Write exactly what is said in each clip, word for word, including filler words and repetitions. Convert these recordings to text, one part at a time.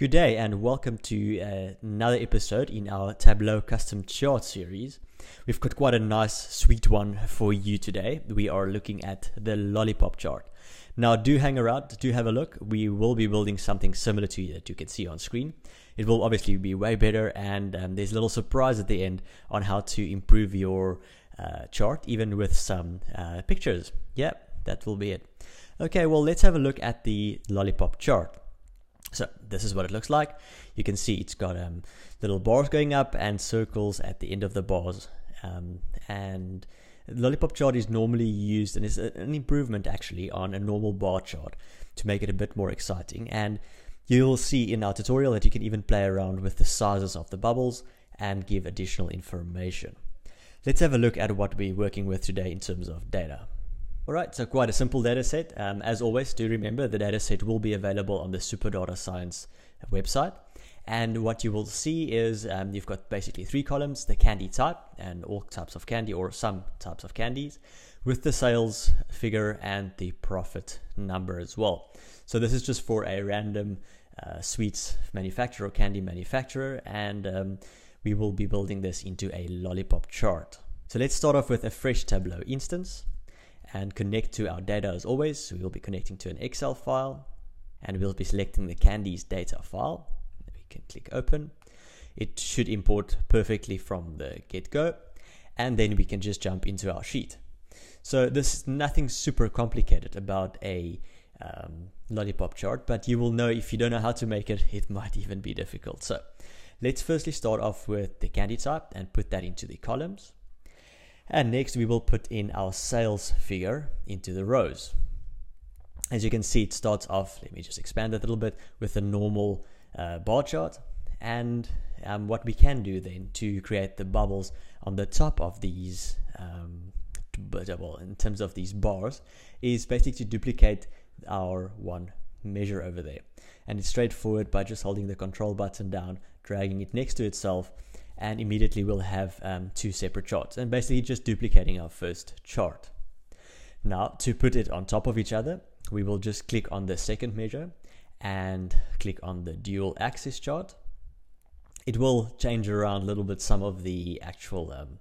Good day and welcome to uh, another episode in our Tableau Custom Chart series. We've got quite a nice sweet one for you today. We are looking at the lollipop chart. Now do hang around, do have a look. We will be building something similar to you that you can see on screen. It will obviously be way better, and um, there's a little surprise at the end on how to improve your uh, chart, even with some uh, pictures. Yep, that will be it. Okay, well let's have a look at the lollipop chart. So this is what it looks like. You can see it's got um, little bars going up and circles at the end of the bars. Um, and the lollipop chart is normally used, and it's a, an improvement actually on a normal bar chart to make it a bit more exciting. And you'll see in our tutorial that you can even play around with the sizes of the bubbles and give additional information. Let's have a look at what we're working with today in terms of data. Alright, so quite a simple data set. Um, as always, do remember the data set will be available on the Super Data Science website. And what you will see is um, you've got basically three columns: the candy type, and all types of candy or some types of candies, with the sales figure and the profit number as well. So this is just for a random uh, sweets manufacturer or candy manufacturer, and um, we will be building this into a lollipop chart. So let's start off with a fresh Tableau instance and connect to our data as always. So we'll be connecting to an Excel file, and we'll be selecting the candies data file. We can click open. It should import perfectly from the get-go, and then we can just jump into our sheet. So there's nothing super complicated about a um, lollipop chart, but you will know if you don't know how to make it, it might even be difficult. So let's firstly start off with the candy type and put that into the columns. And next we will put in our sales figure into the rows. As you can see, it starts off, let me just expand that a little bit, with a normal uh, bar chart. And um, what we can do then to create the bubbles on the top of these, um, well, in terms of these bars, is basically to duplicate our one measure over there. And it's straightforward by just holding the control button down, dragging it next to itself, and immediately we'll have um, two separate charts, and basically just duplicating our first chart. Now, to put it on top of each other, we will just click on the second measure and click on the dual axis chart. It will change around a little bit some of the actual, um,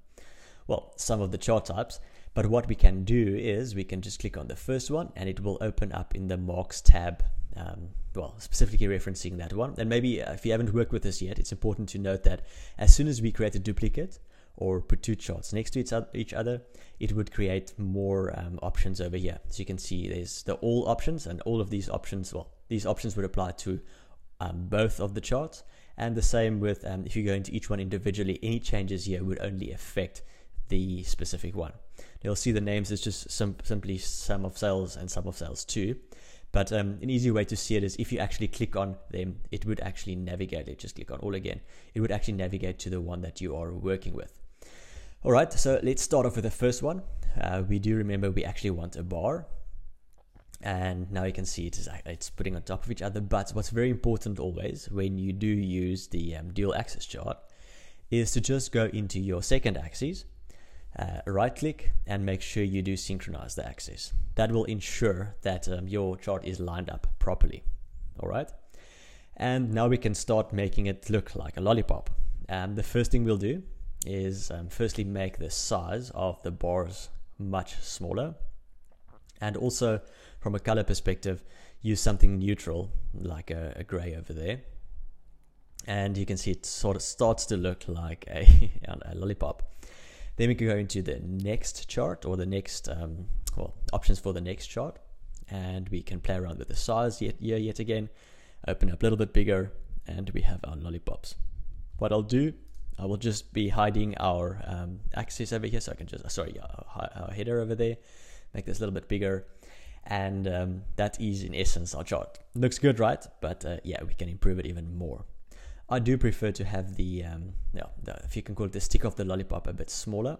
well, some of the chart types, but what we can do is we can just click on the first one and it will open up in the marks tab. Um, well, specifically referencing that one. And maybe uh, if you haven't worked with this yet, it's important to note that as soon as we create a duplicate or put two charts next to each other, it would create more um, options over here. So you can see there's the all options, and all of these options, well, these options would apply to um, both of the charts, and the same with um, if you go into each one individually, any changes here would only affect the specific one. You'll see the names is just some, simply sum of sales and sum of sales too. But um, an easy way to see it is if you actually click on them, it would actually navigate it. Just click on all again. It would actually navigate to the one that you are working with. All right, so let's start off with the first one. Uh, we do remember we actually want a bar. And now you can see it is, it's putting on top of each other. But what's very important always when you do use the um, dual axis chart is to just go into your second axis, Uh, right click, and make sure you do synchronize the axis. That will ensure that um, your chart is lined up properly. Alright, and now we can start making it look like a lollipop. And um, the first thing we'll do is um, firstly make the size of the bars much smaller, and also from a color perspective use something neutral like a, a gray over there. And you can see it sort of starts to look like a, a lollipop. Then we can go into the next chart, or the next, um, well, options for the next chart. And we can play around with the size yet, yeah, yet again, open up a little bit bigger, and we have our lollipops. What I'll do, I will just be hiding our um, axis over here, so I can just, sorry, our, our header over there, make this a little bit bigger. And um, that is in essence our chart. Looks good, right? But uh, yeah, we can improve it even more. I do prefer to have the, um, yeah, the, if you can call it, the stick of the lollipop a bit smaller,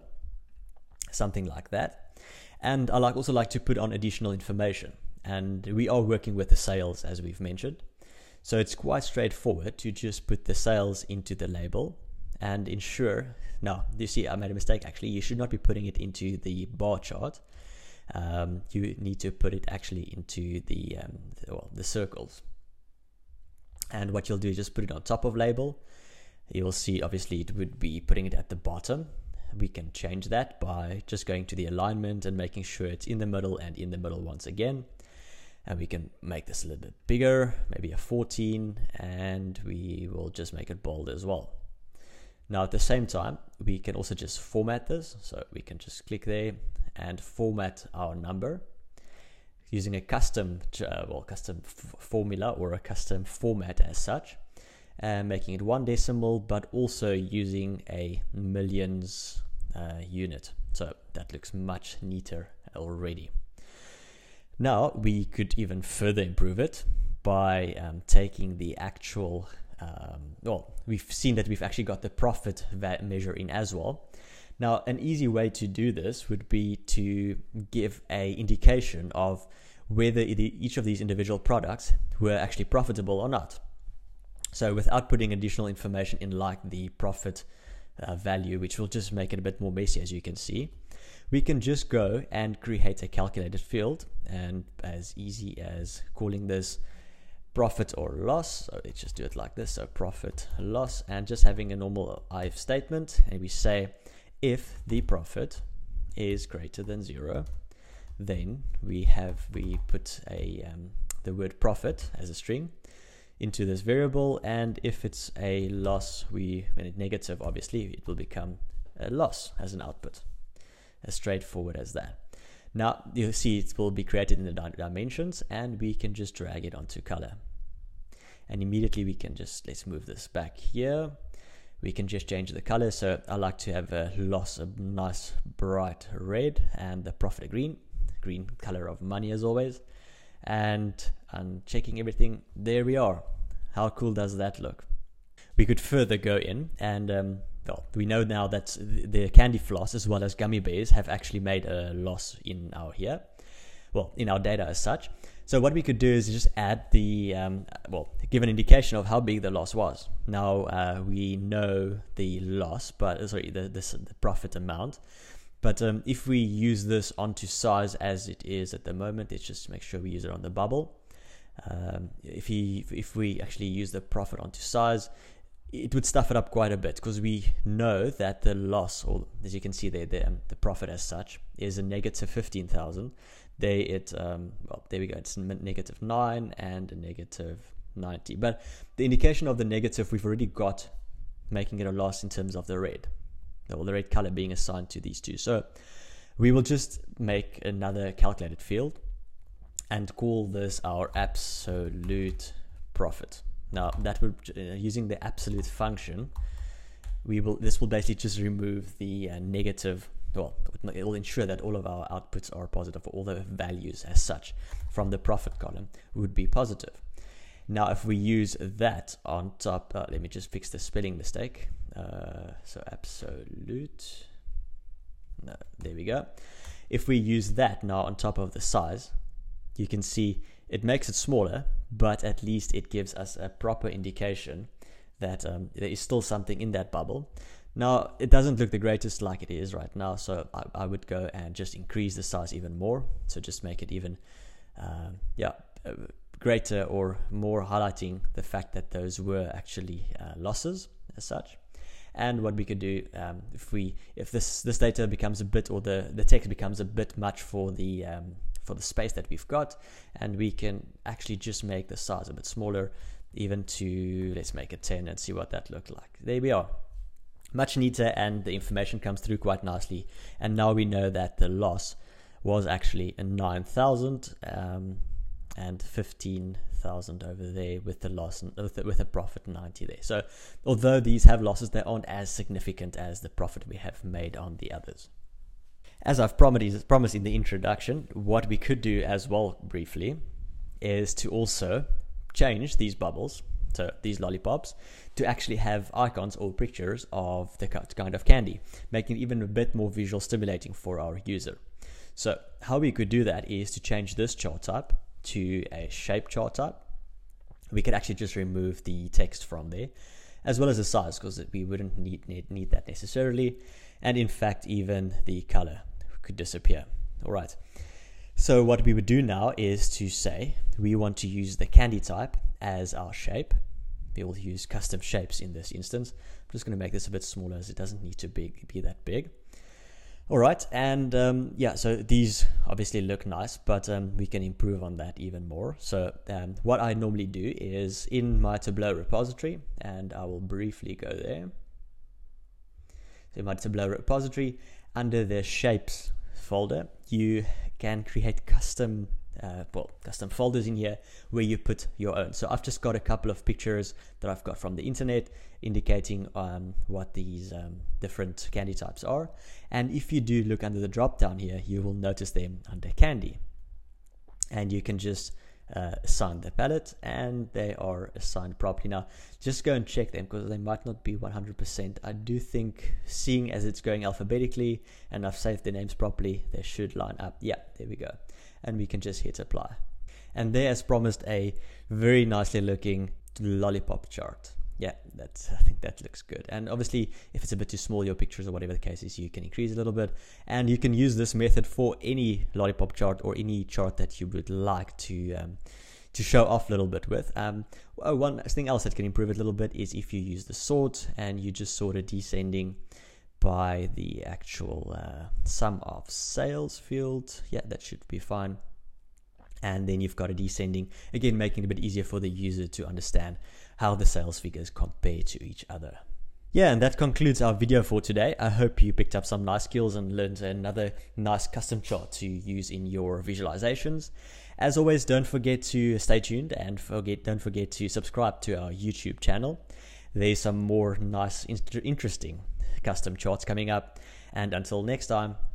something like that. And I like also like to put on additional information. And we are working with the sales, as we've mentioned. So it's quite straightforward to just put the sales into the label and ensure. Now, you see, I made a mistake actually. You should not be putting it into the bar chart. Um, you need to put it actually into the, um, the well, the circles. And what you'll do is just put it on top of label. You will see, obviously, it would be putting it at the bottom. We can change that by just going to the alignment and making sure it's in the middle and in the middle once again. And we can make this a little bit bigger, maybe a fourteen, and we will just make it bold as well. Now, at the same time, we can also just format this. So we can just click there and format our number using a custom, uh, well, custom f formula or a custom format as such, and making it one decimal, but also using a millions uh, unit. So that looks much neater already. Now, we could even further improve it by um, taking the actual, um, well, we've seen that we've actually got the profit measure in as well. Now, an easy way to do this would be to give a indication of whether each of these individual products were actually profitable or not. So without putting additional information in like the profit uh, value, which will just make it a bit more messy, as you can see, we can just go and create a calculated field, and as easy as calling this profit or loss. So let's just do it like this. So profit, loss, and just having a normal if statement, and we say, if the profit is greater than zero, then we have we put a um, the word profit as a string into this variable, and if it's a loss, we when it's negative, obviously it will become a loss as an output. As straightforward as that. Now you'll see it will be created in the dimensions, and we can just drag it onto color, and immediately we can just let's move this back here. We can just change the color. So I like to have a loss of nice bright red and the profit a green, green color of money as always. And I'm checking everything. There we are. How cool does that look? We could further go in and um, well, we know now that the candy floss as well as gummy bears have actually made a loss in our here, well, in our data as such. So what we could do is just add the, um, well, give an indication of how big the loss was. Now uh, we know the loss, but sorry, the, this, the profit amount. But um, if we use this onto size as it is at the moment, it's just make sure we use it on the bubble. Um, if, he, if we actually use the profit onto size, it would stuff it up quite a bit, because we know that the loss, or as you can see there, the, the profit as such is a negative fifteen thousand. They it um, well there we go, it's negative nine and a negative ninety. But the indication of the negative we've already got, making it a loss in terms of the red, or the red color being assigned to these two. So we will just make another calculated field and call this our absolute profit. Now that would uh, using the absolute function, we will this will basically just remove the uh, negative. Well, it will ensure that all of our outputs are positive, all the values as such from the profit column would be positive. Now, if we use that on top, uh, let me just fix the spelling mistake. Uh, so absolute, no, there we go. If we use that now on top of the size, you can see it makes it smaller, but at least it gives us a proper indication that um, there is still something in that bubble. Now, it doesn't look the greatest like it is right now, so I, I would go and just increase the size even more. So just make it even, um, yeah, uh, greater or more, highlighting the fact that those were actually uh, losses as such. And what we could do um, if we, if this this data becomes a bit, or the the text becomes a bit much for the um, for the space that we've got, and we can actually just make the size a bit smaller, even to let's make it ten and see what that looked like. There we are. Much neater, and the information comes through quite nicely. And now we know that the loss was actually a nine thousand um, and fifteen thousand over there, with the loss and with, the, with a profit ninety there. So although these have losses, they aren't as significant as the profit we have made on the others. As I've promised, promised in the introduction, what we could do as well briefly is to also change these bubbles, so these lollipops, to actually have icons or pictures of the kind of candy, making it even a bit more visual stimulating for our user. So how we could do that is to change this chart type to a shape chart type. We could actually just remove the text from there, as well as the size, because we wouldn't need, need, need that necessarily. And in fact, even the color could disappear. All right. So what we would do now is to say we want to use the candy type as our shape, be able to use custom shapes in this instance. I'm just going to make this a bit smaller as it doesn't need to be, be that big. All right, and um, yeah, so these obviously look nice, but um, we can improve on that even more. So um, what I normally do is in my Tableau repository, and I will briefly go there. So in my Tableau repository, under the shapes folder, you can create custom, uh, well, custom folders in here where you put your own. So I've just got a couple of pictures that I've got from the internet indicating um, what these um, different candy types are. And if you do look under the drop down here, you will notice them under candy. And you can just uh, assign the palette, and they are assigned properly. Now, just go and check them because they might not be one hundred percent. I do think, seeing as it's going alphabetically and I've saved the names properly, they should line up. Yeah, there we go. And we can just hit apply. And there, as promised, a very nicely looking lollipop chart. Yeah, that's, I think that looks good. And obviously, if it's a bit too small, your pictures or whatever the case is, you can increase a little bit. And you can use this method for any lollipop chart or any chart that you would like to um, to show off a little bit with. Um, oh, one thing else that can improve it a little bit is if you use the sort and you just sort of descending by the actual uh, sum of sales field. Yeah, that should be fine. And then you've got a descending, again, making it a bit easier for the user to understand how the sales figures compare to each other. Yeah, and that concludes our video for today. I hope you picked up some nice skills and learned another nice custom chart to use in your visualizations. As always, don't forget to stay tuned and forget, don't forget to subscribe to our YouTube channel. There's some more nice, interesting custom charts coming up. And until next time,